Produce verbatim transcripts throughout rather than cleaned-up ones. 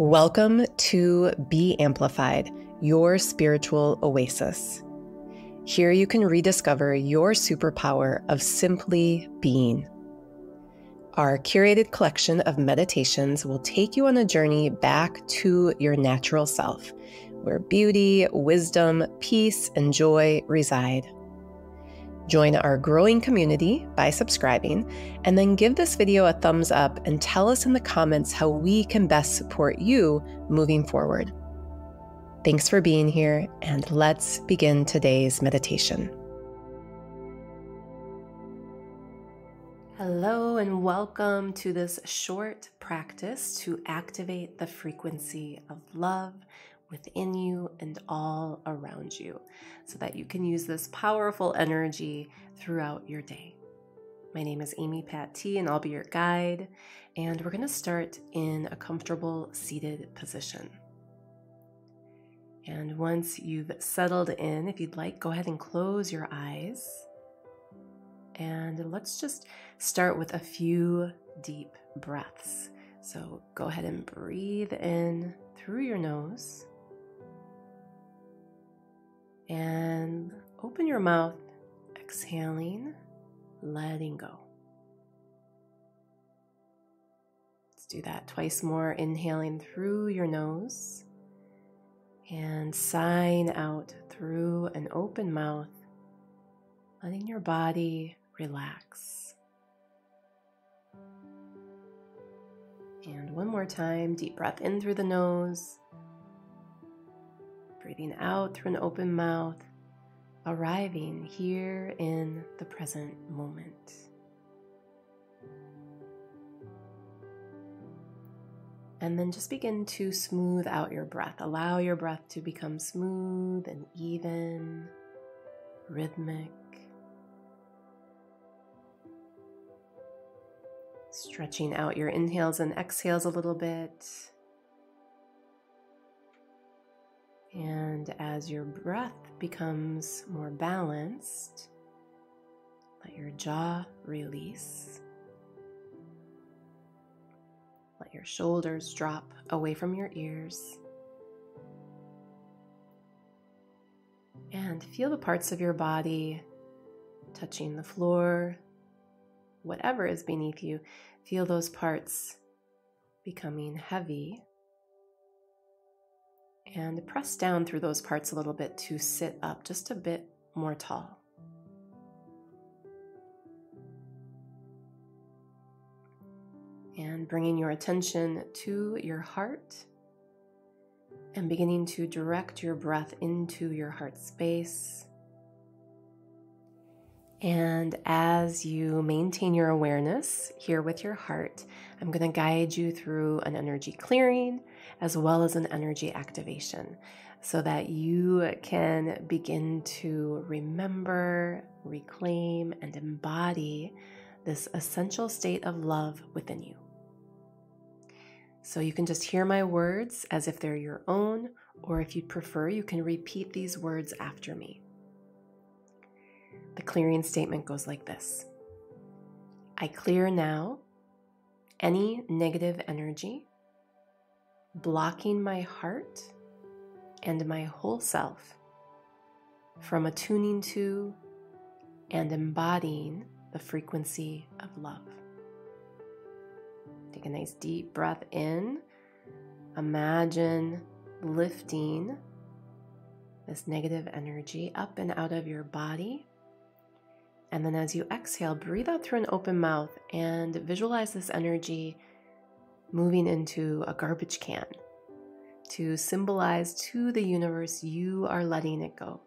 Welcome to Be Amplified, your spiritual oasis. Here you can rediscover your superpower of simply being. Our curated collection of meditations will take you on a journey back to your natural self, where beauty, wisdom, peace, and joy reside. Join our growing community by subscribing, and then give this video a thumbs up and tell us in the comments how we can best support you moving forward. Thanks for being here, and let's begin today's meditation. Hello, and welcome to this short practice to activate the frequency of love within you and all around you, so that you can use this powerful energy throughout your day. My name is Amy Pattee, and I'll be your guide, and we're going to start in a comfortable seated position. And once you've settled in, if you'd like, go ahead and close your eyes, and let's just start with a few deep breaths. So go ahead and breathe in through your nose, and open your mouth, exhaling, letting go. Let's do that twice more, inhaling through your nose and sighing out through an open mouth, letting your body relax. And one more time, deep breath in through the nose, breathing out through an open mouth, arriving here in the present moment. And then just begin to smooth out your breath. Allow your breath to become smooth and even, rhythmic. Stretching out your inhales and exhales a little bit. And as your breath becomes more balanced, let your jaw release. Let your shoulders drop away from your ears. And feel the parts of your body touching the floor. Whatever is beneath you, feel those parts becoming heavy. And press down through those parts a little bit to sit up just a bit more tall. And bringing your attention to your heart and beginning to direct your breath into your heart space. And as you maintain your awareness here with your heart, I'm going to guide you through an energy clearing as well as an energy activation so that you can begin to remember, reclaim, and embody this essential state of love within you. So you can just hear my words as if they're your own, or if you'd prefer, you can repeat these words after me. The clearing statement goes like this. I clear now any negative energy blocking my heart and my whole self from attuning to and embodying the frequency of love. Take a nice deep breath in. Imagine lifting this negative energy up and out of your body. And then as you exhale, breathe out through an open mouth and visualize this energy moving into a garbage can to symbolize to the universe you are letting it go.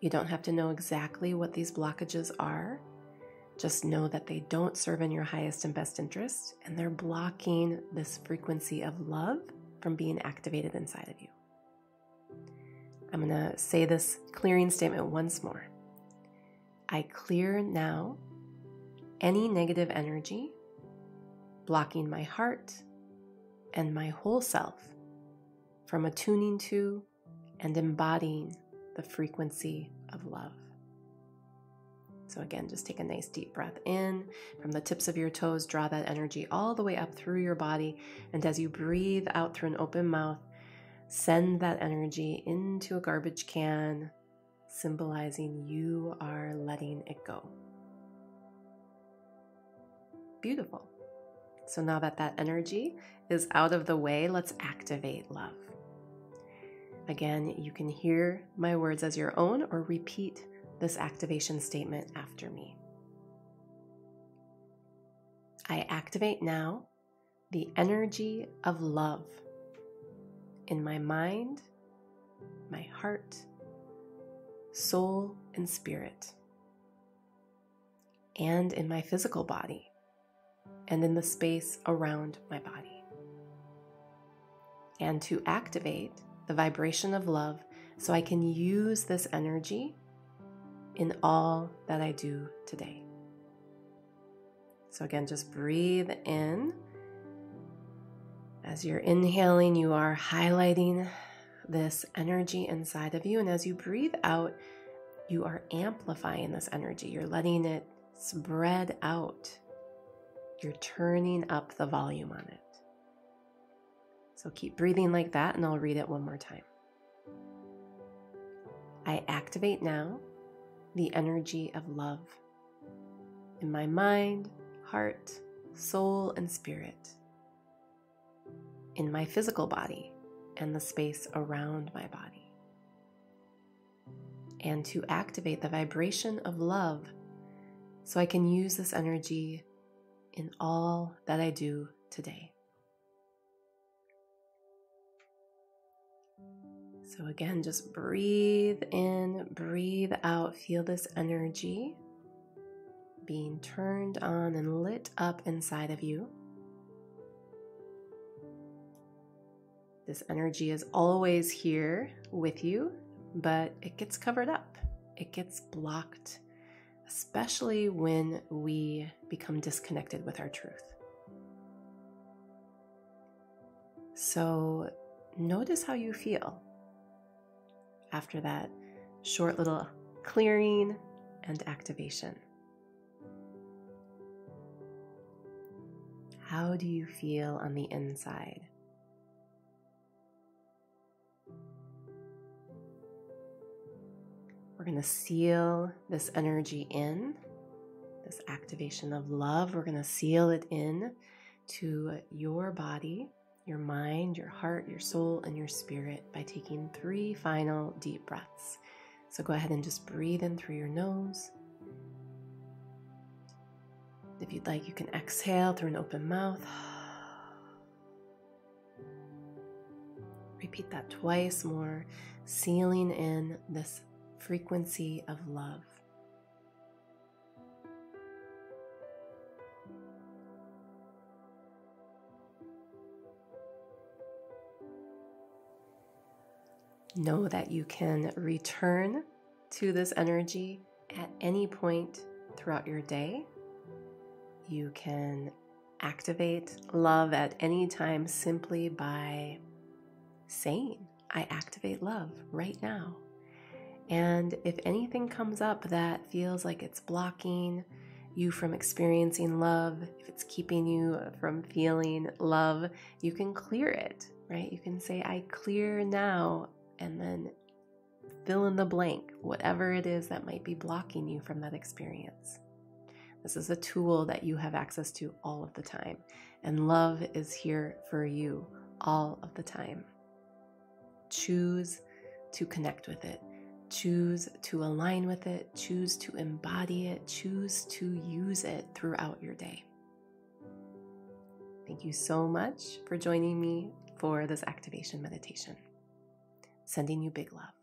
You don't have to know exactly what these blockages are. Just know that they don't serve in your highest and best interest, and they're blocking this frequency of love from being activated inside of you. I'm going to say this clearing statement once more. I clear now any negative energy blocking my heart and my whole self from attuning to and embodying the frequency of love. So again, just take a nice deep breath in. From the tips of your toes, draw that energy all the way up through your body. And as you breathe out through an open mouth, send that energy into a garbage can, symbolizing you are letting it go. Beautiful. So now that that energy is out of the way, let's activate love. Again, you can hear my words as your own or repeat this activation statement after me. I activate now the energy of love in my mind, my heart, soul, and spirit, and in my physical body, and in the space around my body. And to activate the vibration of love so I can use this energy in all that I do today. So again, just breathe in. As you're inhaling, you are highlighting this energy inside of you. And as you breathe out, you are amplifying this energy. You're letting it spread out. You're turning up the volume on it. So keep breathing like that, and I'll read it one more time. I activate now the energy of love in my mind, heart, soul, and spirit, in my physical body and the space around my body. And to activate the vibration of love so I can use this energy in all that I do today. So again, just breathe in, breathe out, feel this energy being turned on and lit up inside of you. This energy is always here with you, but it gets covered up. It gets blocked, especially when we become disconnected with our truth. So notice how you feel after that short little clearing and activation. How do you feel on the inside? We're going to seal this energy in, this activation of love. We're going to seal it in to your body, your mind, your heart, your soul, and your spirit by taking three final deep breaths. So go ahead and just breathe in through your nose. If you'd like, you can exhale through an open mouth. Repeat that twice more, sealing in this frequency of love. Know that you can return to this energy at any point throughout your day. You can activate love at any time simply by saying, I activate love right now. And if anything comes up that feels like it's blocking you from experiencing love, if it's keeping you from feeling love, you can clear it, right? You can say, I clear now, and then fill in the blank, whatever it is that might be blocking you from that experience. This is a tool that you have access to all of the time, and love is here for you all of the time. Choose to connect with it. Choose to align with it, choose to embody it, choose to use it throughout your day. Thank you so much for joining me for this activation meditation. Sending you big love.